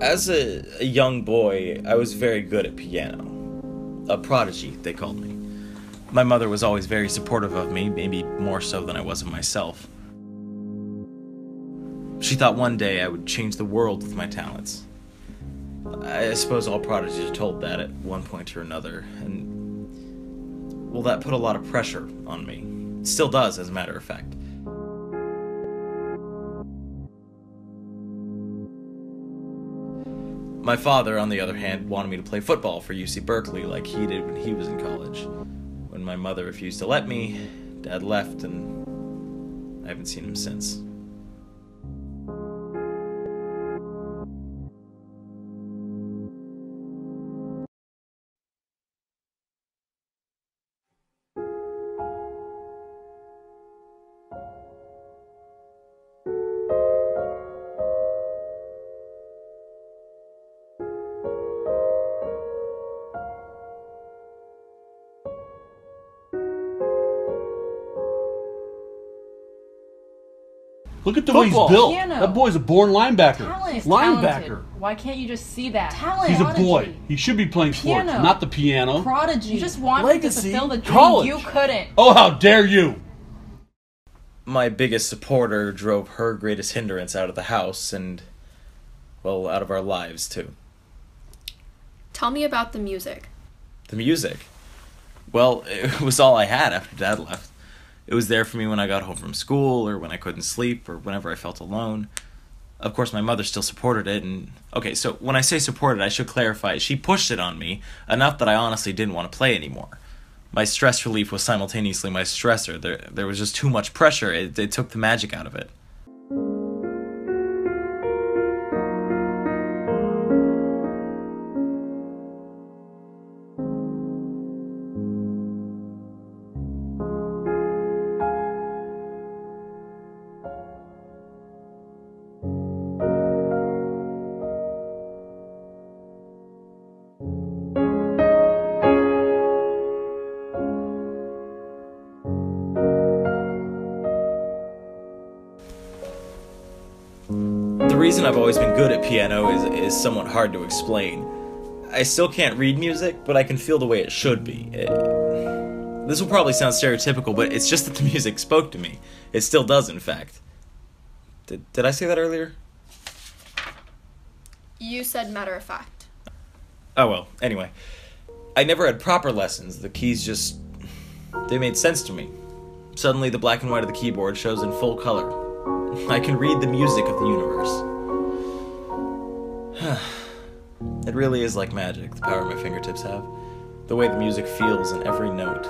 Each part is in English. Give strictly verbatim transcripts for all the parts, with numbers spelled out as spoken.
As a, a young boy, I was very good at piano. A prodigy, they called me. My mother was always very supportive of me, maybe more so than I was of myself. She thought one day I would change the world with my talents. I suppose all prodigies are told that at one point or another, and well, that put a lot of pressure on me. It still does, as a matter of fact. My father, on the other hand, wanted me to play football for U C Berkeley like he did when he was in college. When my mother refused to let me, Dad left, and I haven't seen him since. Look at the Football. way he's built. Piano. That boy's a born linebacker. Talent is linebacker. Talented. Why can't you just see that? Talent. He's a boy. He should be playing piano. sports, not the piano. Prodigy. You just wanted Legacy. to fulfill the dream. College. You couldn't. Oh, how dare you! My biggest supporter drove her greatest hindrance out of the house and, well, out of our lives, too. Tell me about the music. The music? Well, it was all I had after Dad left. It was there for me when I got home from school, or when I couldn't sleep, or whenever I felt alone. Of course, my mother still supported it, and... Okay, so when I say supported, I should clarify, she pushed it on me enough that I honestly didn't want to play anymore. My stress relief was simultaneously my stressor. There, there was just too much pressure. It, it took the magic out of it. The reason I've always been good at piano is, is somewhat hard to explain. I still can't read music, but I can feel the way it should be. It, this will probably sound stereotypical, but it's just that the music spoke to me. It still does, in fact. Did, did I say that earlier? You said matter of fact. Oh well, anyway. I never had proper lessons. The keys just... they made sense to me. Suddenly the black and white of the keyboard shows in full color. I can read the music of the universe. It really is like magic, the power my fingertips have. The way the music feels in every note.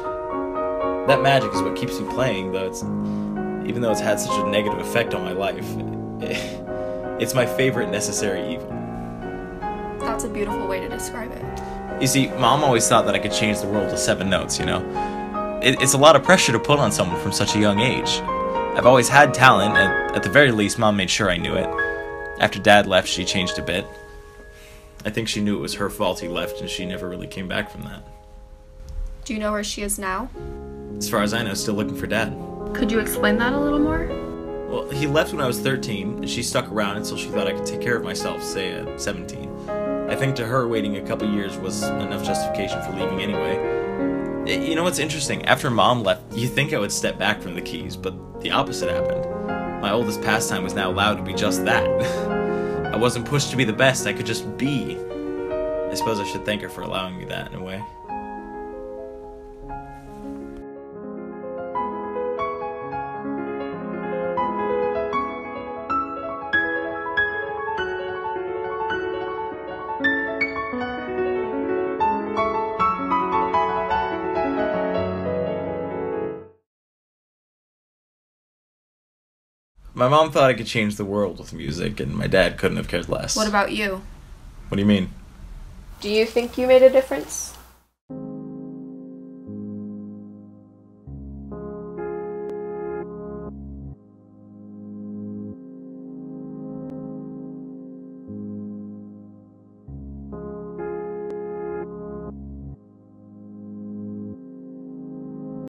That magic is what keeps me playing, though it's, even though it's had such a negative effect on my life. It's my favorite necessary evil. That's a beautiful way to describe it. You see, Mom always thought that I could change the world to seven notes, you know? It, it's a lot of pressure to put on someone from such a young age. I've always had talent, and at the very least, Mom made sure I knew it. After Dad left, she changed a bit. I think she knew it was her fault he left, and she never really came back from that. Do you know where she is now? As far as I know, still looking for Dad. Could you explain that a little more? Well, he left when I was thirteen, and she stuck around until she thought I could take care of myself, say at seventeen. I think to her, waiting a couple years was enough justification for leaving anyway. You know what's interesting? After Mom left, you'd think I would step back from the keys, but the opposite happened. My oldest pastime was now allowed to be just that. I wasn't pushed to be the best, I could just be. I suppose I should thank her for allowing me that in a way. My mom thought I could change the world with music, and my dad couldn't have cared less. What about you? What do you mean? Do you think you made a difference?